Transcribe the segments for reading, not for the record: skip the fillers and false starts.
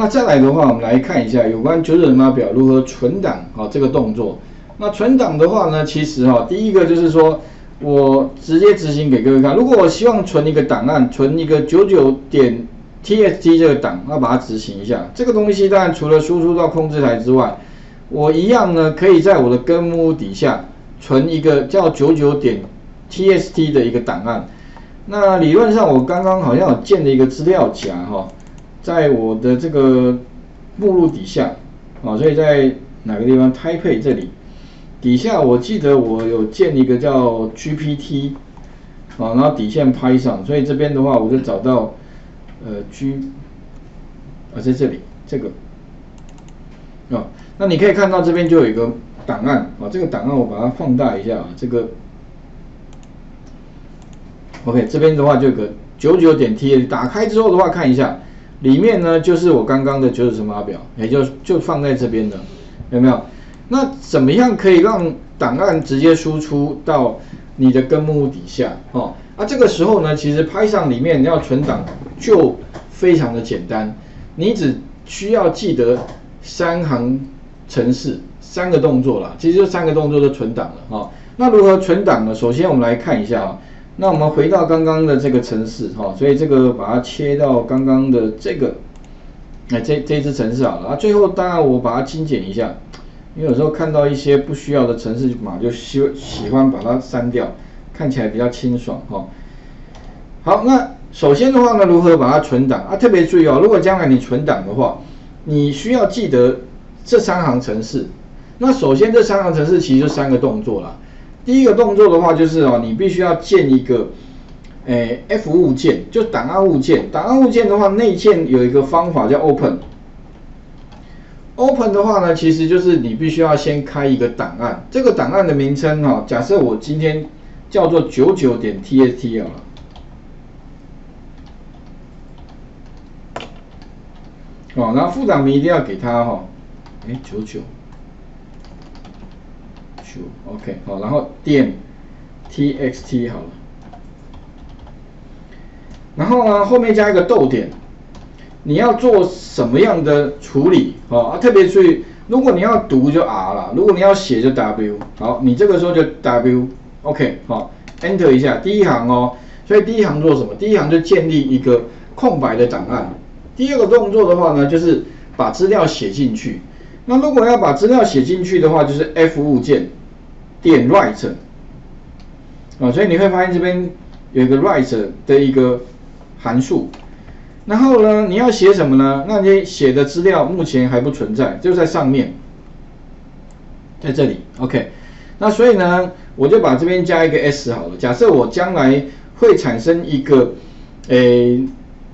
那再来的话，我们来看一下有关九九乘法表如何存档啊这个动作。那存档的话呢，其实哈，第一个就是说我直接执行给各位看。如果我希望存一个档案，存一个99.txt 这个档，那把它执行一下。这个东西当然除了输出到控制台之外，我一样呢可以在我的根目底下存一个叫99.txt 的一个档案。那理论上我刚刚好像有建了一个资料夹哈。 在我的这个目录底下啊，所以在哪个地方 ？Taipei 这里底下，我记得我有建一个叫 GPT 啊，然后底线 Python， 所以这边的话，我就找到在这里这个啊，那你可以看到这边就有一个档案啊，这个档案我把它放大一下啊，这个 OK 这边的话就有个 99.txt， 打开之后的话看一下。 里面呢，就是我刚刚的九九乘法表，也就放在这边的，有没有？那怎么样可以让档案直接输出到你的根目录底下？哦，啊，这个时候呢，其实 Python 里面要存档就非常的简单，你只需要记得三行程式三个动作啦，其实就三个动作就存档了哦。那如何存档呢？首先我们来看一下啊。 那我们回到刚刚的这个程式哈，所以这个把它切到刚刚的这个，这支程式好了啊。最后当然我把它精简一下，因为有时候看到一些不需要的程式码就喜欢把它删掉，看起来比较清爽哈。好，那首先的话呢，如何把它存档啊？特别注意哦，如果将来你存档的话，你需要记得这三行程式。那首先这三行程式其实就三个动作啦。 第一个动作的话，就是哦，你必须要建一个，F 物件，就档案物件。档案物件的话，内建有一个方法叫 open。open 的话呢，其实就是你必须要先开一个档案。这个档案的名称哦，假设我今天叫做99.txt 好了。哦，然后副档名一定要给它哈，OK， 好，然后点 txt 好了，然后呢后面加一个逗点，你要做什么样的处理哦？特别注意，如果你要读就 R 啦，如果你要写就 W， 好，你这个时候就 W，OK， 好 ，Enter 一下第一行哦，所以第一行做什么？第一行就建立一个空白的档案。第二个动作的话呢，就是把资料写进去。那如果要把资料写进去的话，就是 F 物件。 点 write 啊，所以你会发现这边有一个 write 的一个函数，然后呢，你要写什么呢？那你写的资料目前还不存在，就在上面，在这里 ，OK。那所以呢，我就把这边加一个 s 好了。假设我将来会产生一个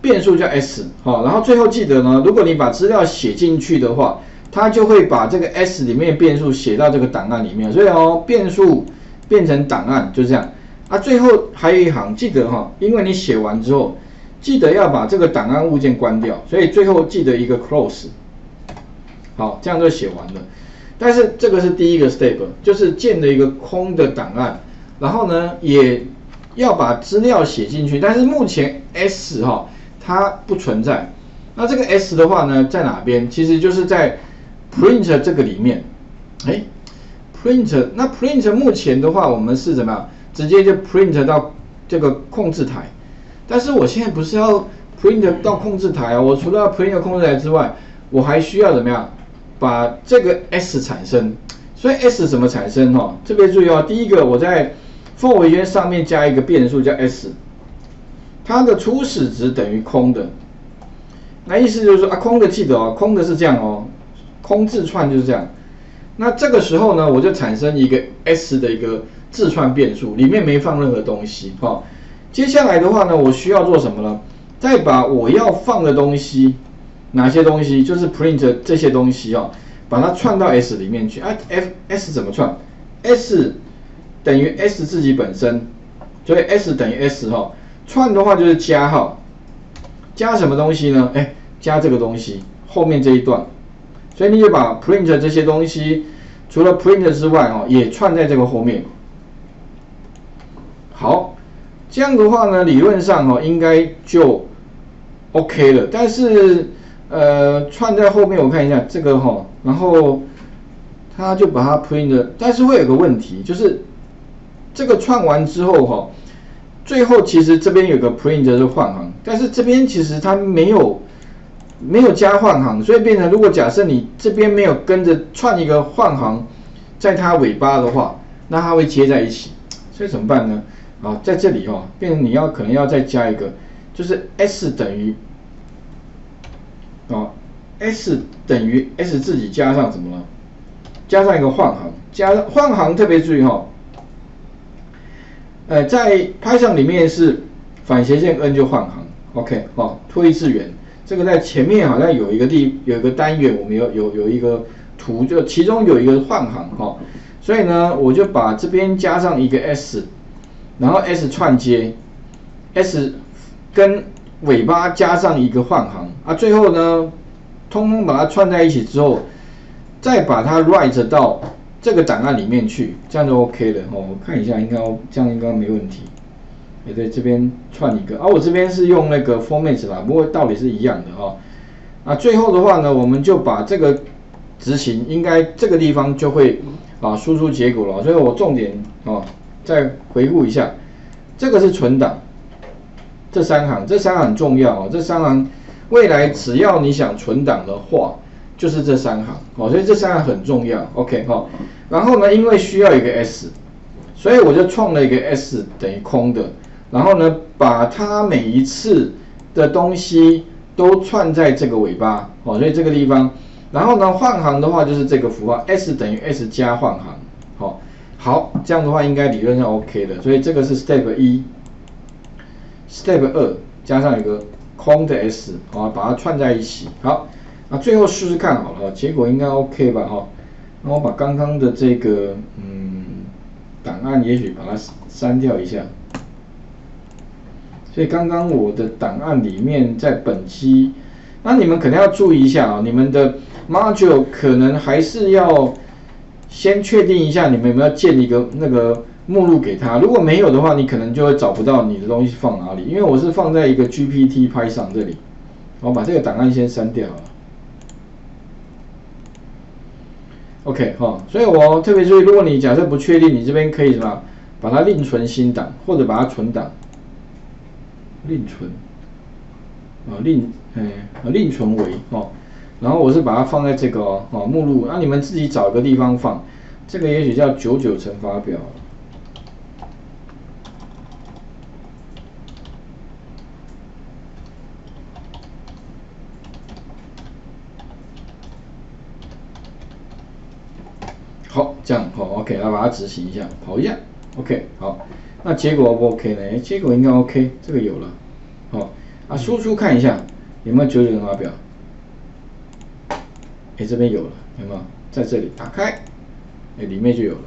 变数叫 s， 好，然后最后记得呢，如果你把资料写进去的话。 它就会把这个 S 里面的变数写到这个档案里面，所以哦，变数变成档案就这样啊。最后还有一行，记得哈、哦，因为你写完之后，记得要把这个档案物件关掉，所以最后记得一个 close。好，这样就写完了。但是这个是第一个 step， 就是建了一个空的档案，然后呢，也要把资料写进去，但是目前 S 哈、哦、它不存在。那这个 S 的话呢，在哪边？其实就是在 print 这个里面，print 那 print 目前的话，我们是怎么样？直接就 print 到这个控制台。但是我现在不是要 print 到控制台啊，我除了要 print 控制台之外，我还需要怎么样？把这个 s 产生。所以 s 怎么产生？哈，特别注意哦。第一个，我在for围圈上面加一个变数叫 s， 它的初始值等于空的。那意思就是说啊，空的记得哦，空的是这样哦。 空字串就是这样，那这个时候呢，我就产生一个 s 的一个字串变数，里面没放任何东西哈、哦。接下来的话呢，我需要做什么呢？再把我要放的东西，哪些东西就是 print 这些东西哦，把它串到 s 里面去啊。s 怎么串 ？s 等于 s 自己本身，所以 s 等于 s 哈、哦。串的话就是加号，加什么东西呢？加这个东西后面这一段。 所以你就把 print 这些东西，除了 print 之外哦，也串在这个后面。好，这样的话呢，理论上哦应该就 OK 了。但是串在后面，我看一下这个哈，然后它就把它 print 了，但是会有个问题，就是这个串完之后哈，最后其实这边有个 print 是换行，但是这边其实它没有加换行，所以变成如果假设你这边没有跟着串一个换行在它尾巴的话，那它会接在一起，所以怎么办呢？啊，在这里哦，变成你要可能要再加一个，就是 s 等于哦 s 等于 s 自己加上什么呢？加上一个换行，加上换行特别注意哈，在 Python 里面是反斜线 n 就换行 ，OK 哦，推字元。 这个在前面好像有一个单元，我们有一个图，就其中有一个换行哈、哦，所以呢，我就把这边加上一个 s， 然后 s 串接 ，s 跟尾巴加上一个换行啊，最后呢，通通把它串在一起之后，再把它 write 到这个档案里面去，这样就 OK 了哦。我看一下，应该这样应该没问题。 也在这边串一个啊，我这边是用那个 format 啦，不过道理是一样的哈、哦。啊，最后的话呢，我们就把这个执行，应该这个地方就会啊输出结果了。所以我重点哦再回顾一下，这个是存档，这三行很重要哦。这三行未来只要你想存档的话，就是这三行哦，所以这三行很重要。OK 哦，然后呢，因为需要一个 s， 所以我就创了一个 s 等于空的。 然后呢，把它每一次的东西都串在这个尾巴哦，所以这个地方，然后呢换行的话就是这个符号 s 等于 s 加换行，哦，好，这样的话应该理论上 OK 的，所以这个是 step 1 ，step 2加上一个空的 s 啊、哦，把它串在一起，好，那最后试试看好了，结果应该 OK 吧，哦，那我把刚刚的这个档案也许把它删掉一下。 所以刚刚我的档案里面，在本期，那你们可能要注意一下啊，你们的 module 可能还是要先确定一下，你们有没有建一个那个目录给他。如果没有的话，你可能就会找不到你的东西放哪里。因为我是放在一个 GPT Python 这里，我把这个档案先删掉了。OK 哈，所以我特别注意，如果你假设不确定，你这边可以什么，把它另存新档，或者把它存档。 另存，另存为哦，然后我是把它放在这个哦目录，那、啊、你们自己找一个地方放，这个也许叫99乘法表，好，这样好、哦、，OK， 来把它执行一下，跑一下 ，OK， 好。 那结果 OK 呢？结果应该 OK， 这个有了，哦啊，输出看一下有没有99乘法表？哎，这边有了，有没有？在这里打开，哎，里面就有了，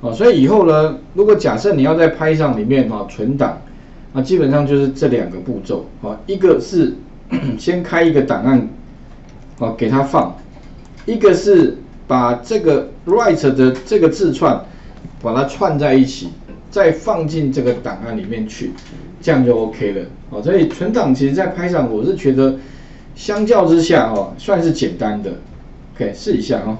哦，所以以后呢，如果假设你要在Python里面哦存档，那基本上就是这两个步骤，哦，一个是先开一个档案，哦给它放，一个是把这个 write 的这个字串把它串在一起。 再放进这个档案里面去，这样就 OK 了哦。所以存档其实在Python我是觉得，相较之下哦，算是简单的。OK， 试一下哦。